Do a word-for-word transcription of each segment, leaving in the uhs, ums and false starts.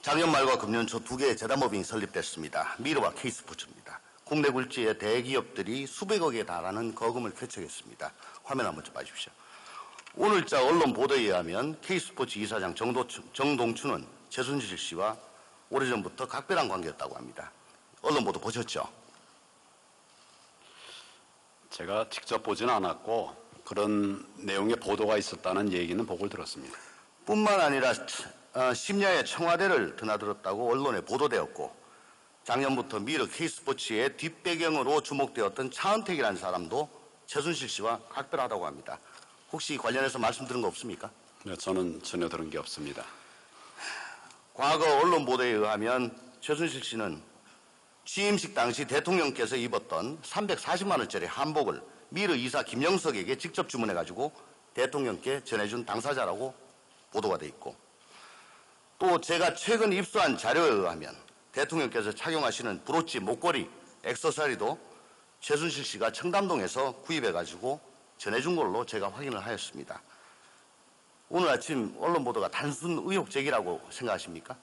작년 말과 금년 초 두 개의 재단법인이 설립됐습니다. 미르와 케이스포츠입니다. 국내 굴지의 대기업들이 수백억에 달하는 거금을 쾌척했습니다. 화면 한번 좀 봐주십시오. 오늘자 언론 보도에 의하면 케이스포츠 이사장 정동춘은 최순실 씨와 오래전부터 각별한 관계였다고 합니다. 언론 보도 보셨죠? 제가 직접 보지는 않았고 그런 내용의 보도가 있었다는 얘기는 보고 들었습니다. 뿐만 아니라 심야에 청와대를 드나들었다고 언론에 보도되었고 작년부터 미르 케이스포츠의 뒷배경으로 주목되었던 차은택이라는 사람도 최순실 씨와 각별하다고 합니다. 혹시 관련해서 말씀드린 거 없습니까? 네, 저는 전혀 들은 게 없습니다. 과거 언론 보도에 의하면 최순실 씨는 취임식 당시 대통령께서 입었던 삼백사십만 원짜리 한복을 미르 이사 김영석에게 직접 주문해가지고 대통령께 전해준 당사자라고 보도가 돼 있고 또 제가 최근 입수한 자료에 의하면 대통령께서 착용하시는 브로치, 목걸이, 액세서리도 최순실 씨가 청담동에서 구입해가지고 전해준 걸로 제가 확인을 하였습니다. 오늘 아침 언론 보도가 단순 의혹 제기라고 생각하십니까?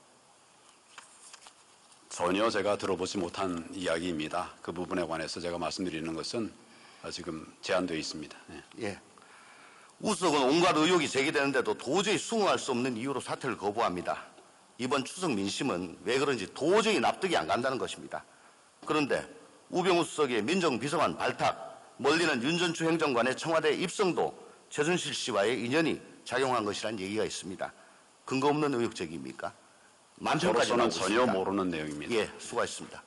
전혀 제가 들어보지 못한 이야기입니다. 그 부분에 관해서 제가 말씀드리는 것은 지금 제한되어 있습니다. 네. 예. 우석은 온갖 의혹이 제기되는데도 도저히 수긍할 수 없는 이유로 사퇴를 거부합니다. 이번 추석 민심은 왜 그런지 도저히 납득이 안 간다는 것입니다. 그런데 우병우 수석의 민정비서관 발탁, 멀리는 윤전추 행정관의 청와대 입성도 최순실 씨와의 인연이 작용한 것이라는 얘기가 있습니다. 근거 없는 의혹 제기입니까? 만평까지 저로서는 전혀 모르는 내용입니다. 예, 수고하셨습니다.